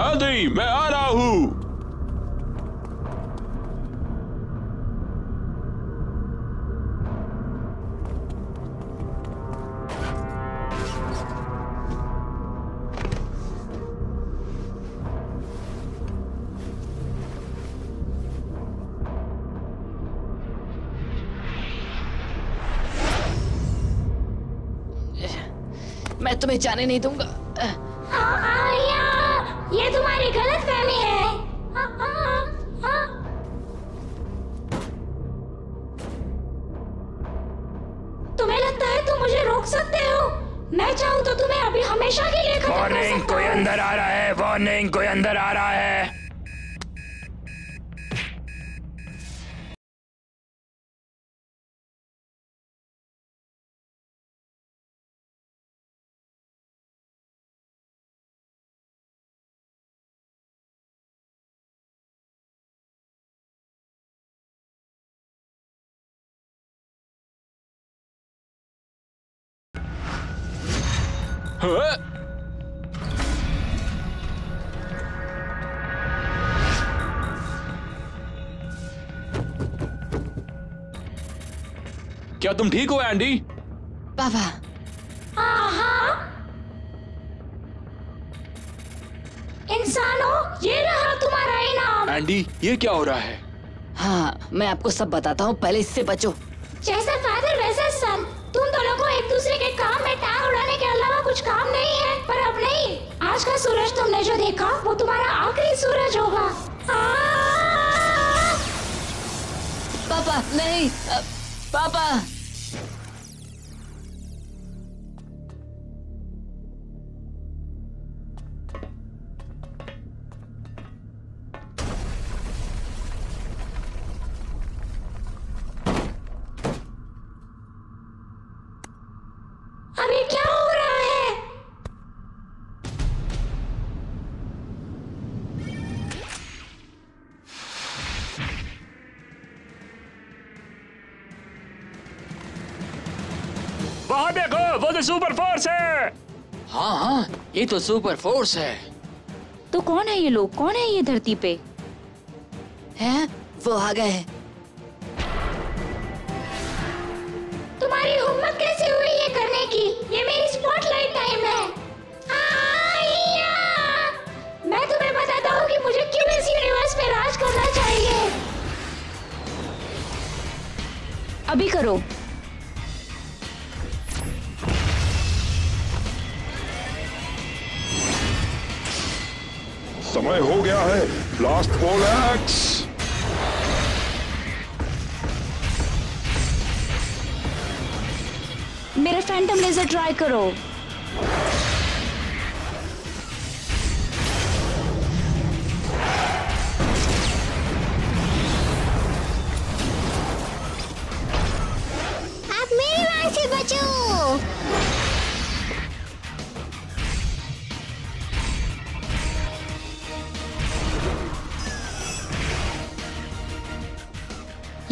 Andy, मैं आ रहा हूँ। मैं तुम्हें जाने नहीं दूंगा। ये तुम्हारी गलतफहमी है। तुम्हें लगता है तुम मुझे रोक सकते हो? मैं चाहूँ तो तुम्हें अभी हमेशा के लिए खत्म कर सकता हूँ। वार्निंग, कोई अंदर आ रहा है। वार्निंग, कोई अंदर आ रहा है। Huh? क्या तुम ठीक हो एंडी? बाबा इंसानों, ये रहा तुम्हारा इनाम। एंडी, ये क्या हो रहा है? हाँ, मैं आपको सब बताता हूँ, पहले इससे बचो। जैसा फादर वैसा सन। तुम दोनों को एक दूसरे के काम में टांग उड़ाने के अलावा कुछ काम नहीं है। पर अब नहीं, आज का सूरज तुमने जो देखा वो तुम्हारा आखिरी सूरज होगा। पापा नहीं, पापा। वहाँ देखो, वो तो सुपर फोर्स है। हाँ, ये तो सुपर फोर्स है। तो कौन है ये लोग? कौन है ये धरती पे? हैं? वो आ गए हैं। तुम्हारी हिम्मत कैसे हुई ये करने की? ये मेरी स्पॉटलाइट टाइम है। मैं तुम्हें बताता हूँ कि मुझे क्यों इस यूनिवर्स पे राज करना चाहिए। अभी करो। समय हो गया है। ब्लास्ट बोलैक्स। मेरे फैंटम लेजर ट्राई करो। आप मेरी मार से बचो।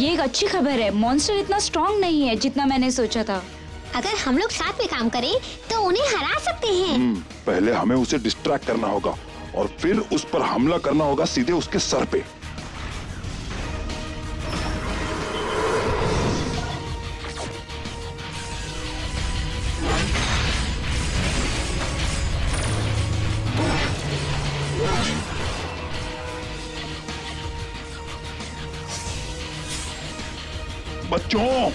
ये एक अच्छी खबर है, मॉन्स्टर इतना स्ट्रॉन्ग नहीं है जितना मैंने सोचा था। अगर हम लोग साथ में काम करें तो उन्हें हरा सकते हैं। पहले हमें उसे डिस्ट्रैक्ट करना होगा और फिर उस पर हमला करना होगा, सीधे उसके सर पे। बच्चों,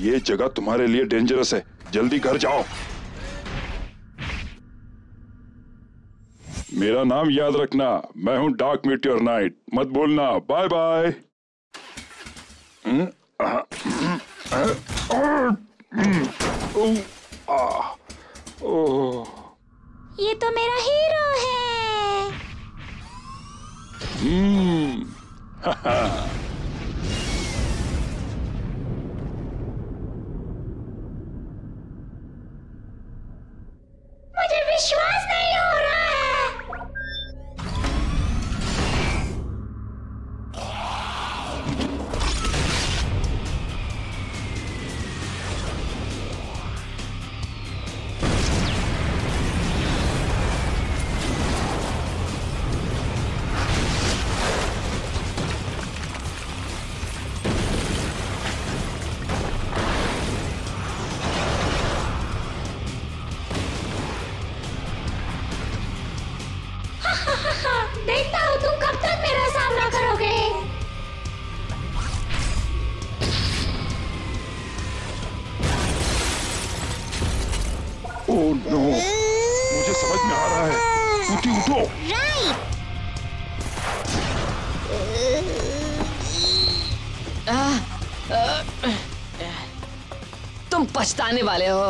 ये जगह तुम्हारे लिए डेंजरस है, जल्दी घर जाओ। मेरा नाम याद रखना, मैं हूं डार्क मीटियर नाइट। मत भूलना, बाय बाय। ये तो मेरा हीरो है। Oh no! मुझे समझ में आ रहा है. उठी उठो. तुम पछताने वाले हो.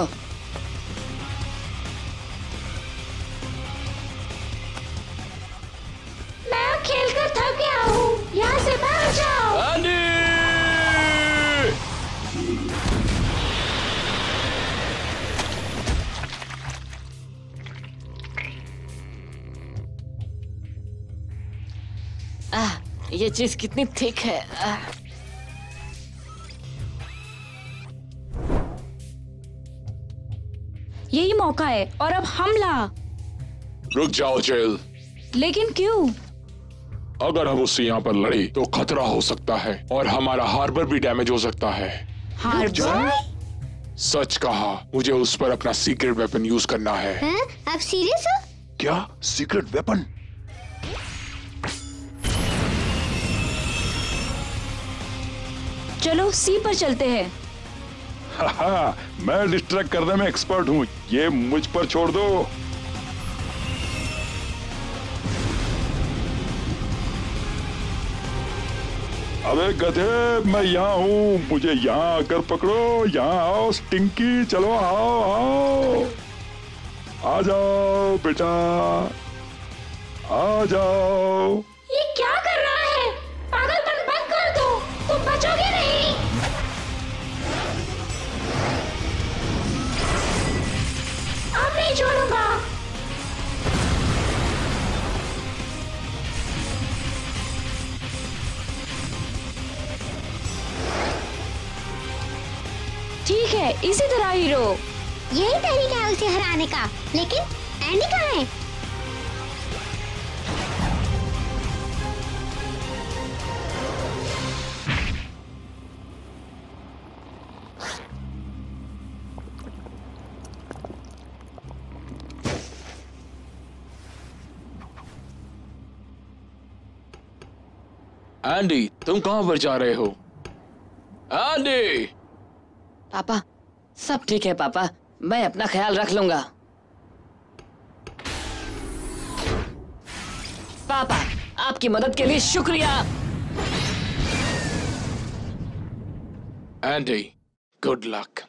मैं खेलकर थक गया हूँ. यहाँ से भाग जाओ. Andy! ये चीज कितनी थिक है. यही मौका है और अब हमला. रुक जाओ जेल. लेकिन क्यों? अगर हम उससे यहाँ पर लड़े तो खतरा हो सकता है और हमारा हार्बर भी डैमेज हो सकता है. हार्बर? सच कहा. मुझे उस पर अपना सीक्रेट वेपन यूज करना है. आप सीरियस हो? क्या सीक्रेट वेपन? चलो सी पर चलते हैं. हाहा, मैं डिस्ट्रैक्ट करने में एक्सपर्ट हूँ. ये मुझ पर छोड़ दो. अबे गधे, मैं यहाँ हूँ. मुझे यहाँ आकर पकड़ो. यहाँ आओ स्टिंकी. चलो आओ आओ. आ जाओ बेटा, आ जाओ. ये क्या कर रहा है? पागलपन बंद कर दो. तुम बचोगे नहीं. छोड़ूंगा. ठीक है, इसी तरह हीरो. यही तरीका है उसे हराने का. लेकिन एंडी कहाँ है? एंडी, तुम कहाँ पर जा रहे हो? एंडी! पापा, सब ठीक है पापा. मैं अपना ख्याल रख लूंगा. पापा, आपकी मदद के लिए शुक्रिया. Andy, good luck.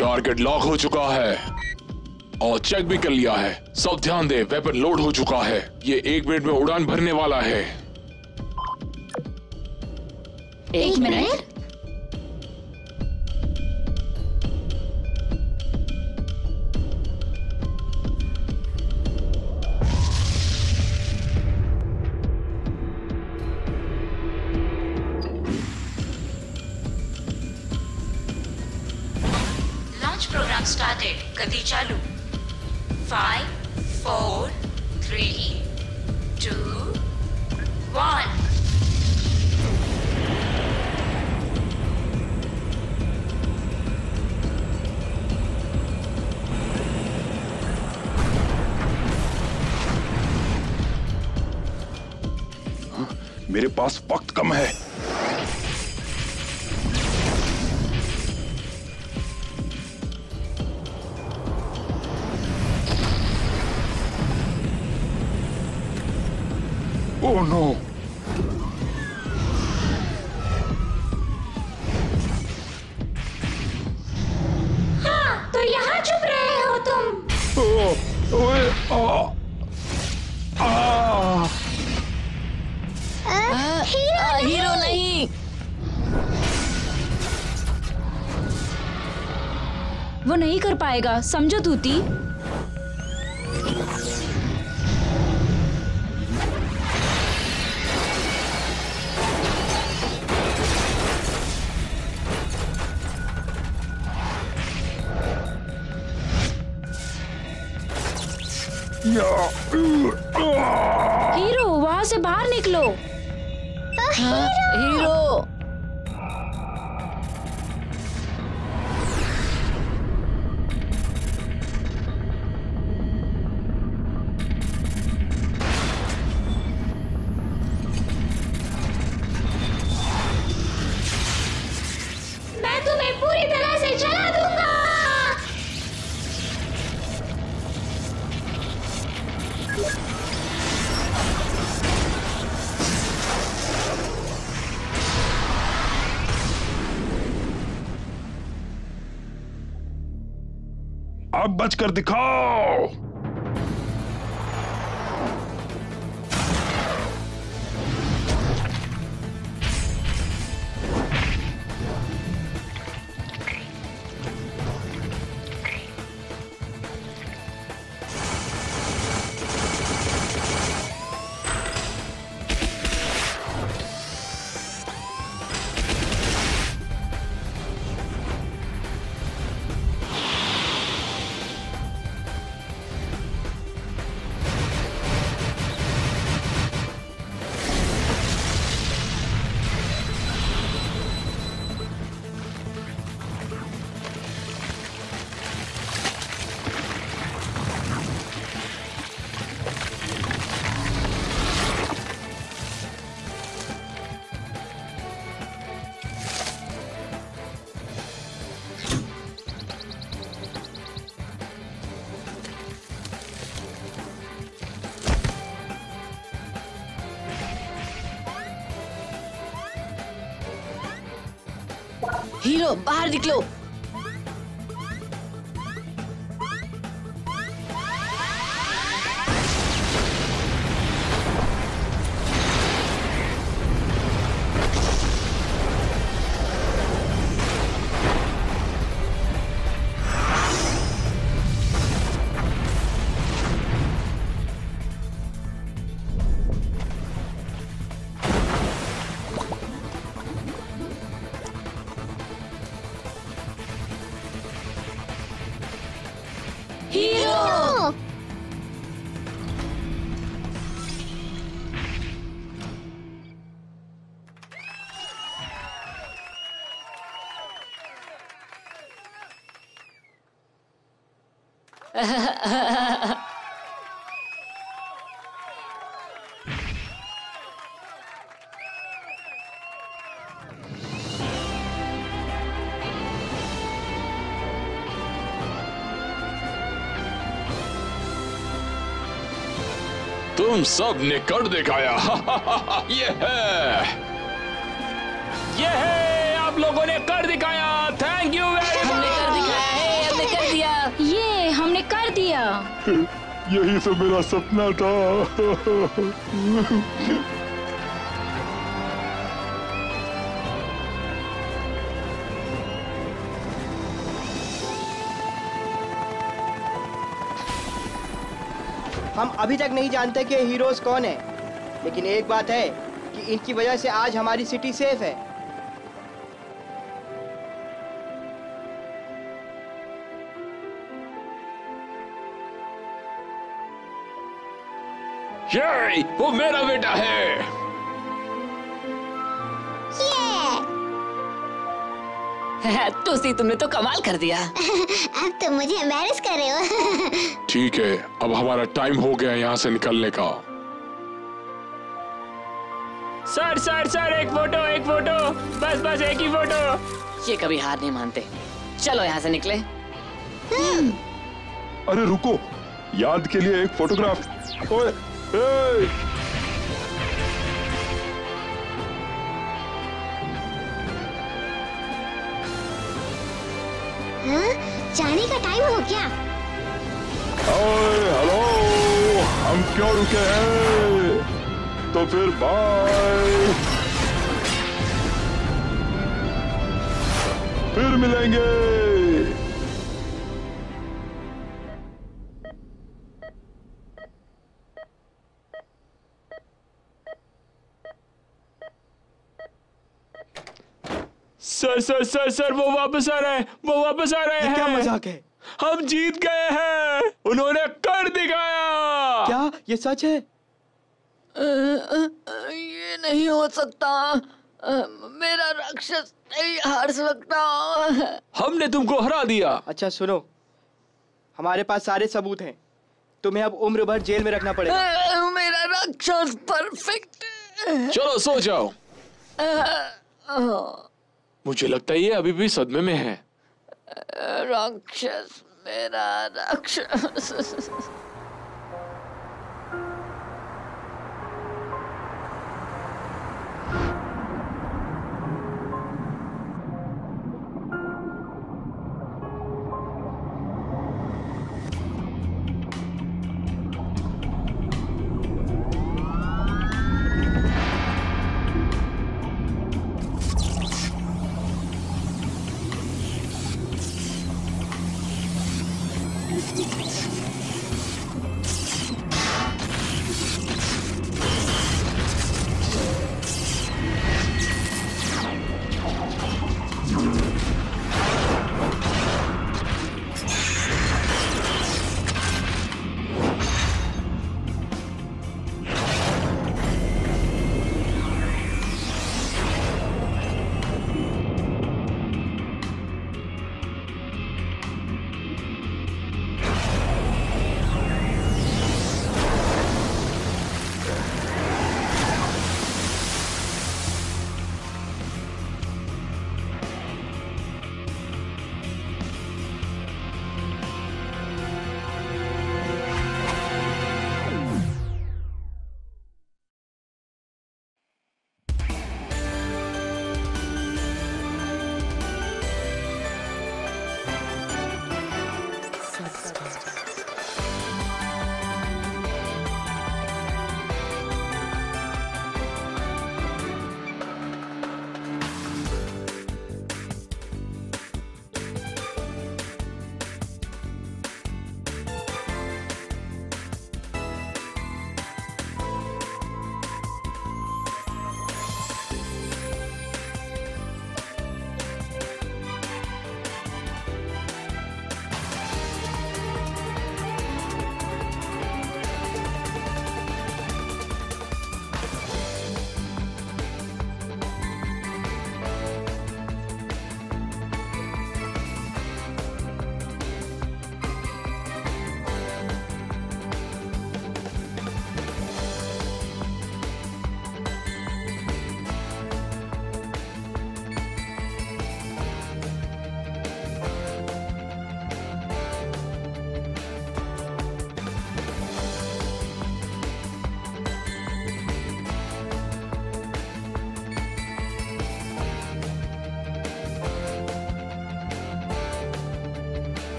Target lock हो चुका है और चेक भी कर लिया है. सब ध्यान दे, वेपन लोड हो चुका है. ये 1 मिनट में उड़ान भरने वाला है. 1 मिनट? गति चालू. 5, 4, 3, 2, 1. मेरे पास वक्त कम है. Oh no! हाँ, तो यहाँ छुप रहे हो तुम. ओए, हीरो नहीं. वो नहीं कर पाएगा, समझो तूती. हीरो वहाँ से बाहर निकलो। हाँ, हीरो। अब बच कर दिखाओ। हीरो बाहर निकलो। तुम सब ने कर दिखाया। ये है आप लोगों ने कर दिखाया। Thank you very much. हमने कर दिया। हमने कर दिया। यही तो मेरा सपना था। हम अभी तक नहीं जानते कि हीरोज कौन है, लेकिन एक बात है कि इनकी वजह से आज हमारी सिटी सेफ है। ये वो मेरा बेटा है। तुमने तो कमाल कर दिया। अब तो मुझे एम्बैरस कर रहे हो। ठीक है, अब हमारा टाइम हो गया यहाँ से निकलने का। सर एक फोटो, बस एक ही फोटो। ये कभी हार नहीं मानते। चलो यहाँ से निकले। अरे रुको, याद के लिए एक फोटोग्राफ। ओए Hey! हाँ, जाने का टाइम हो गया। हेलो, हम क्यों रुके हैं? तो फिर बाय, फिर मिलेंगे। सर वो वापस आ रहे हैं। क्या मजाक है? हम जीत गए हैं। उन्होंने कर दिखाया। ये सच है? ये नहीं हो सकता, मेरा राक्षस नहीं हार सकता। हमने तुमको हरा दिया। अच्छा सुनो, हमारे पास सारे सबूत हैं, तुम्हें अब उम्र भर जेल में रखना पड़ेगा। मेरा राक्षस परफेक्ट। चलो सो जाओ। मुझे लगता है ये अभी भी सदमे में है। राक्षस, मेरा राक्षस।